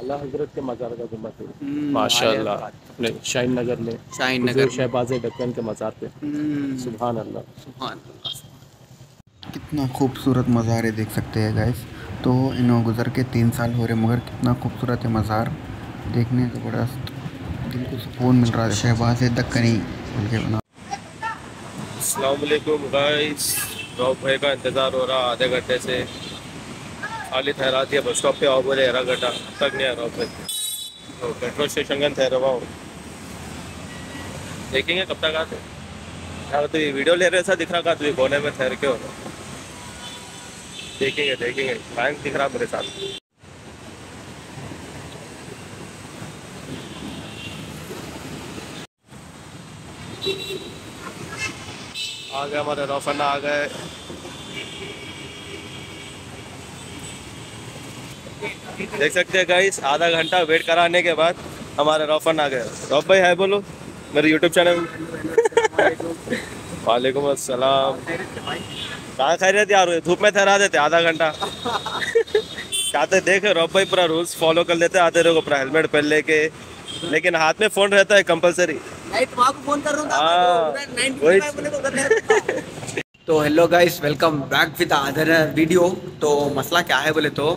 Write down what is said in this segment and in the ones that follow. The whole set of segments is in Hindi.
आला हजरत के मज़ार का गुम्बद है माशाल्लाह, अपने शाहीन नगर में, शाहीन नगर शहबाज डक्कन के मज़ार पे। सुभान अल्लाह, सुभान अल्लाह, कितना खूबसूरत मज़ार है, देख सकते हैं गाइस। तो इन्हों गुजर के 3 साल हो रहे, मगर कितना खूबसूरत है मज़ार, देखने को बड़ा दिल को सुकून मिल रहा है। शहबाज दक्कनी उनके बना। अस्सलाम वालेकुम गाइस, रऊफ भाई का इंतज़ार हो रहा आधे घंटे से। खाली ठहरा दिया बस स्टॉप पे, आओ बोले हरा घंटा तक नहीं आ रहा भाई, तो पेट्रोल स्टेशन गन ठहरा हुआ। देखेंगे कब तक आते, यार तो ये वीडियो ले रहे ऐसा दिख रहा का, तो ये कोने में ठहर के हो रहा। देखेंगे देखेंगे, बैंक दिख रहा मेरे साथ। आ गए हमारे रौफना, आ गए। देख सकते हैं गाइस, आधा घंटा वेट कराने के बाद हमारे रौफन आ गए। रौफ भाई हाय बोलो मेरे यूट्यूब चैनल में। वालेकुम अस्सलाम। कहाँ खैरियत यार, धूप में ठहरा देते आधा घंटा। चाहते देखे रौफ भाई पूरा रूल्स फॉलो कर लेते, आते रहो पूरा हेलमेट पहन लेके, लेकिन हाथ में फोन रहता है कंपलसरी। फोन कर रहा। तो hello guys, welcome back with other video. तो मसला क्या है बोले तो,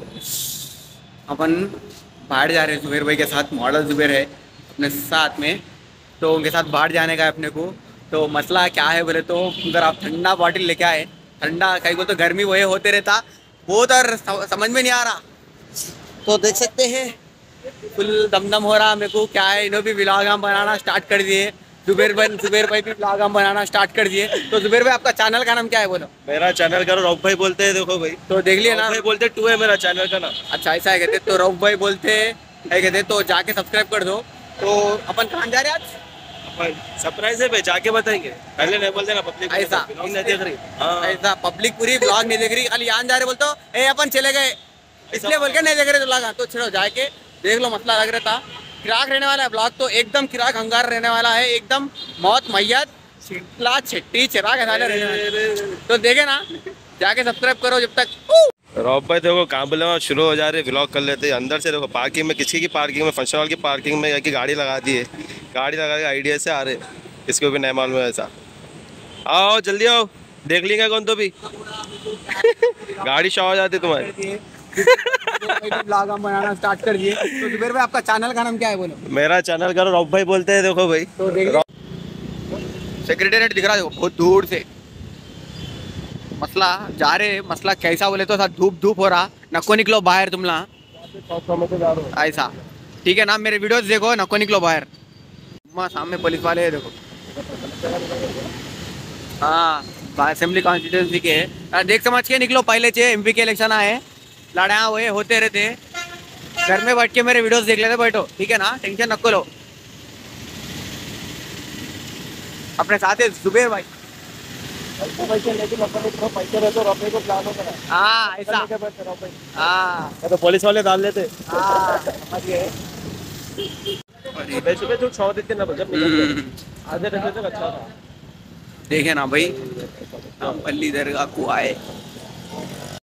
अपन बाहर जा रहे हैं जुबेर भाई के साथ, मॉडल जुबेर है अपने साथ में, तो उनके साथ बाहर जाने का है अपने को। तो मसला क्या है बोले तो, उधर आप ठंडा बॉटल लेके आए, ठंडा कहीं को तो गर्मी वही होते रहता, वो तो समझ में नहीं आ रहा। तो देख सकते हैं फुल दमदम हो रहा मेरे को, क्या है इन्होंने भी व्लॉग बनाना स्टार्ट कर दिए। जुबेर भाई भी व्लॉग बनाना स्टार्ट कर दिए। तो जुबेर भाई आपका चैनल का नाम क्या है बोलो? मेरा चैनल का रऊफ भाई बोलते हैं, देखो भाई तो देख लिया ना, भाई बोलते टू है मेरा चैनल का नाम। अच्छा ऐसा है कहते, तो रऊफ भाई बोलते है कहते, तो जाके सब्सक्राइब कर दो। तो अपन कहाँ जा रहे आज? सरप्राइज है भाई, जाके बताएंगे, पहले नहीं बोल देना पब्लिक। ऐसा नहीं देख रही, ऐसा पब्लिक पूरी व्लॉग नहीं देख रही, खाली यहाँ जा रहे बोलते हो ए अपन चले गए, इसलिए बोल के नहीं देख रहे तो लगा। तो छोड़ो जाके देख लो, मसला लग रहा था। किराक रहने वाला है ब्लॉग, तो एकदम किराक हंगार रहने वाला है, एकदम मौत मैयत छिटला छिट्टी चिराग रहने। तो देखे ना, जाके सब्सक्राइब करो। जब तक रऊफ भाई देखो काबुल में शुरू हो जा रहे, ब्लॉग कर लेते हैं। अंदर से देखो पार्किंग में, किसी की पार्किंग में, फंक्शन हॉल की पार्किंग में जाके गाड़ी लगा दी है। गाड़ी लगा के आइडिया से आ रहे, इसको भी नहीं मालूम है ऐसा। आओ जल्दी आओ, देख लेंगे कौन तो भी। गाड़ी शॉ हो जाती तुम्हारी। ब्लॉग बनाना स्टार्ट कर दिए। तो जुबेर भाई आपका चैनल का नाम क्या है बोलो? मेरा चैनल का रऊफ भाई बोलते हैं, देखो भाई। तो सेक्रेटेरिएट दिख रहा है बहुत दूर से। मसला जा रहे, मसला कैसा बोले तो, धूप हो रहा, नको निकलो बाहर तुम ला ऐसा, ठीक है ना। मेरे वीडियोस देखो, नको निकलो बाहर। सामने पुलिस वाले है देखो, हाँ असेंबली कॉन्स्टिट्यूंसी के, देख समझ के निकलो। पहले से एमपी के इलेक्शन आए, लड़ाया हुए होते रहते, घर में बैठ के मेरे वीडियोस देख लेते बैठो, ठीक है ना, टेंशन नको लो। अपने साथ है जुबेर भाई, हाँ ऐसा, हाँ तो पुलिस वाले डाल लेते। देखे ना भाई, नामपल्ली दरगाह को आए।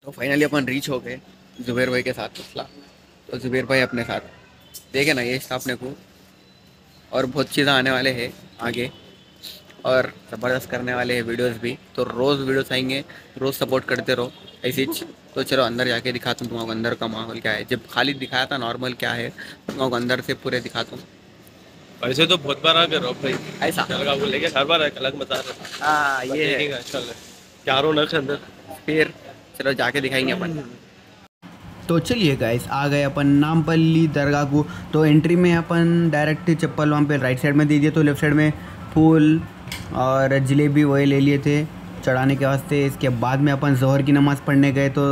तो फाइनली अपन रीच हो गए जुबेर भाई के साथ। मसला तो जुबेर भाई अपने साथ, देखे ना ये अपने को, और बहुत चीज़ें आने वाले हैं आगे, और ज़बरदस्त करने वाले हैं वीडियोस भी। तो रोज़ वीडियोस आएंगे, रोज़ सपोर्ट करते रहो ऐसी। तो चलो अंदर जाके दिखाता हूँ तुम्हारा अंदर का माहौल क्या है। जब खाली दिखाया था नॉर्मल क्या है, तुम्हारा अंदर से पूरे दिखाता हूँ। वैसे तो बहुत बार आ गए ऐसा, हर बार अलग मजा आ रहा है चारों नक्श अंदर, फिर चलो जाके दिखाएंगे अपन। तो चलिए गाइस, आ गए अपन नामपल्ली दरगाह को। तो एंट्री में अपन डायरेक्ट चप्पल वहाँ पे राइट साइड में दे दिए, तो लेफ्ट साइड में फूल और जलेबी वही ले लिए थे चढ़ाने के वास्ते। इसके बाद में अपन जोहर की नमाज़ पढ़ने गए। तो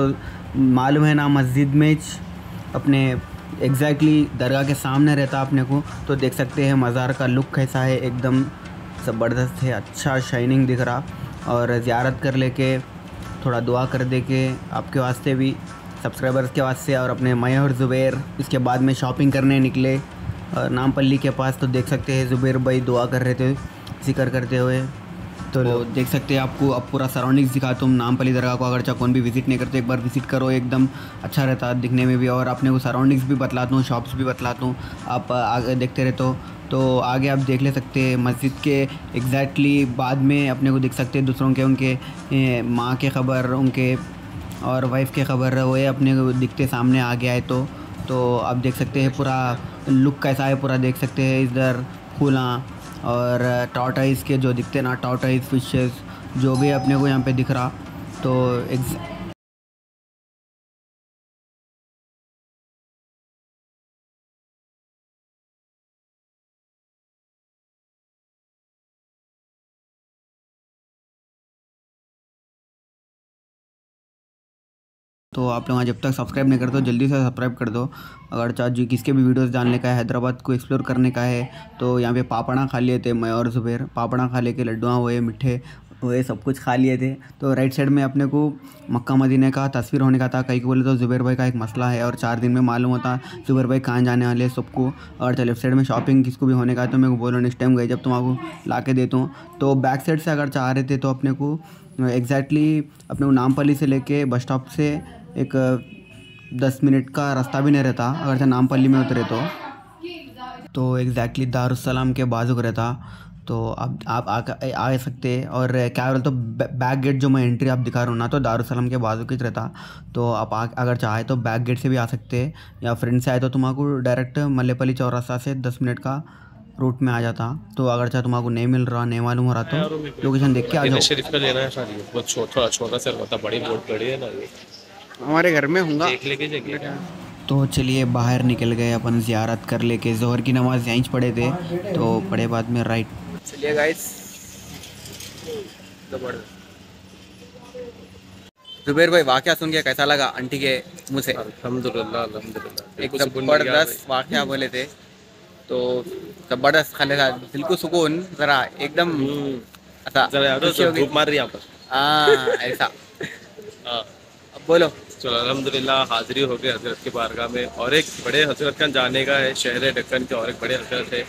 मालूम है ना, मस्जिद में अपने एग्जैक्टली दरगाह के सामने रहता अपने को। तो देख सकते हैं मज़ार का लुक कैसा है, एकदम ज़बरदस्त है, अच्छा शाइनिंग दिख रहा। और ज़ियारत कर लेके थोड़ा दुआ कर दे के आपके वास्ते भी, सब्सक्राइबर्स के वास्ते, और अपने मैं और ज़ुबैर। इसके बाद में शॉपिंग करने निकले नामपल्ली के पास, तो देख सकते हैं ज़ुबैर भाई दुआ कर रहे थे जिक्र करते हुए। तो देख सकते हैं आपको, अब पूरा सराउंडिंग्स दिखाता हूँ नामपल्ली दरगाह को। अगर कौन भी विज़िट नहीं करते एक बार विज़िट करो, एकदम अच्छा रहता है दिखने में भी। और आपने वो सराउंडिंग्स भी बतलाता हूँ, शॉप्स भी बतलाता हूँ, आप आगे देखते रहते हो। तो आगे आप देख ले सकते हैं मस्जिद के एग्जैक्टली बाद में अपने को दिख सकते हैं दूसरों के, उनके माँ के ख़बर, उनके और वाइफ के ख़बर, वो अपने को दिखते सामने आगे आए। तो आप देख सकते हैं पूरा लुक कैसा है, पूरा देख सकते हैं। इधर फूला और टॉर्टोइज़ के जो दिखते ना, टॉर्टोइज़ फिशेस जो भी अपने को यहाँ पे दिख रहा। तो तो आप लोग जब तक सब्सक्राइब नहीं करते हो जल्दी से सब्सक्राइब कर दो। अगर चाहो जी किसके भी वीडियोस जानने का है, हैदराबाद को एक्सप्लोर करने का है, तो यहाँ पे पापड़ा खा लिए थे मैं और ज़ुबैर। पापड़ा खा ले के लड्डुआ हुए, मिठे हुए, सब कुछ खा लिए थे। तो राइट साइड में अपने को मक्का मदीने का तस्वीर होने का था। कहीं बोले तो ज़ुबैर भाई का एक मसला है और 4 दिन में मालूम होता ज़ुबैर भाई कहाँ जाने वाले सबको। और लेफ्ट साइड में शॉपिंग किसको भी होने का है तो मेरे को बोलो, नेक्स्ट टाइम गए जब तुम आपको ला के देता हूँ। तो बैक साइड से अगर चाह रहे थे तो अपने को एग्जैक्टली अपने को नामपल्ली से लेके बस स्टॉप से एक 10 मिनट का रास्ता भी नहीं रहता अगर नामपल्ली में उतरे तो एग्जैक्टली दारुस्सलाम के बाजू को रहता। तो आप आ सकते हैं। और क्या बोलते तो बैक गेट जो मैं एंट्री आप दिखा रहा हूँ ना, तो दारुस्सलाम के बाजू की रहता। तो आप अगर चाहे तो बैक गेट से भी आ सकते हैं, या फ्रेंड से आए तो तुम्हारा डायरेक्ट मल्लेपल्ली चौरास्ता से 10 मिनट का रूट में आ जाता। तो अगर चाहे तुम्हारा नहीं मिल रहा, नहीं मालूम हो रहा, तो लोकेशन देख के आ जाओ। शरीफ का लेना है शादी, बहुत छोटा छोटा सा होता, बड़ी बोर्ड पड़ी है ना, ये हमारे घर में होगा, देख लेके जाइएगा। तो चलिए बाहर निकल गए अपन, ज़ियारत कर लेके। जोहर की नमाज यहीं पढ़े थे तो पढ़े बाद में राइट। चलिए गाइस, ज़ुबैर भाई वाक़या सुन के कैसा लगा आंटी के मुँह से? अल्हम्दुलिल्लाह अल्हम्दुलिल्लाह, एक ज़बरदस्त वाक़या बोले थे तो ज़बरदस्त खाने का दिल को सुकून, ज़रा एकदम मार रही पर। हाँ ऐसा अब बोलो। चलो अल्हम्दुलिल्लाह हाज़िरी हो गई हज़रत के बारगाह में। और एक बड़े हज़रत का जाने का है, शहर डक्कन के और एक बड़े हज़रत है,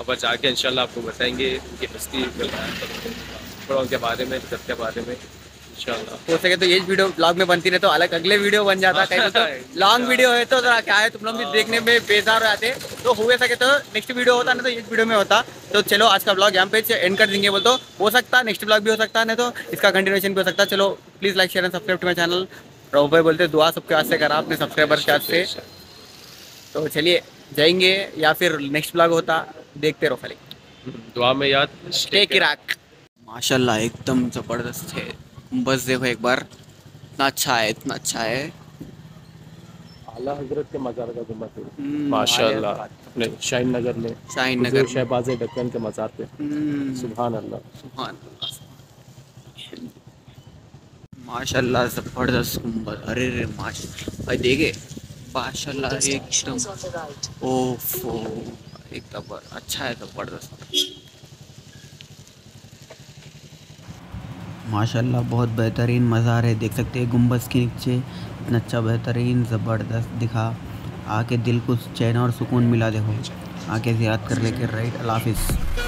अब जाके इंशाल्लाह आपको बताएंगे उनकी हस्ती थोड़ा, उनके बारे में, हज़रत के बारे में इंशाल्लाह। हो सके तो ये वीडियो ब्लॉग में बनती रहे तो अलग अगले वीडियो बन जाता है। तो लॉन्ग वीडियो है तो ज़रा क्या है, तुम लोग भी देखने में बेजार हो जाते हैं। तो हो सके तो नेक्स्ट वीडियो होता ना, तो ये वीडियो में होता। तो चलो आज का ब्लॉग यहाँ पे एंड कर देंगे, बोल तो हो सकता है नेक्स्ट ब्लॉग भी हो सकता है, नहीं तो इसका कंटिन्यूएशन भी हो सकता है। चलो please like share and subscribe to my channel. Rauf भाई बोलते दुआ सबके वास्ते करा अपने सब्सक्राइबर के वास्ते। तो चलिए जाएंगे या फिर नेक्स्ट ब्लॉग होता, देखते रहो खाली, दुआ में याद। माशाल्लाह एकदम ज़बरदस्त है, बस देखो एक बार, इतना अच्छा है, इतना अच्छा है। आला हजरत के मज़ार का गुम्बद है माशाल्लाह, अपने शाहीन नगर में, शाहीन नगर शहबाज़ डक्कन के मज़ार पे। सुभान अल्लाह, सुभान अल्लाह, माशाल्लाह ज़बरदस्त गुम्बद। अरे रे माशाल्लाह भाई देखे माशाल्लाह एकदम, ओफो एक तबर अच्छा है, ज़बरदस्त माशाल्लाह, बहुत बेहतरीन मज़ार है। देख सकते हैं गुम्बद के नीचे इतना अच्छा बेहतरीन ज़बरदस्त दिखा, आके दिल को चैन और सुकून मिला। देखो आके ज़ियारत कर लेके राइट। अल्लाह हाफिज़।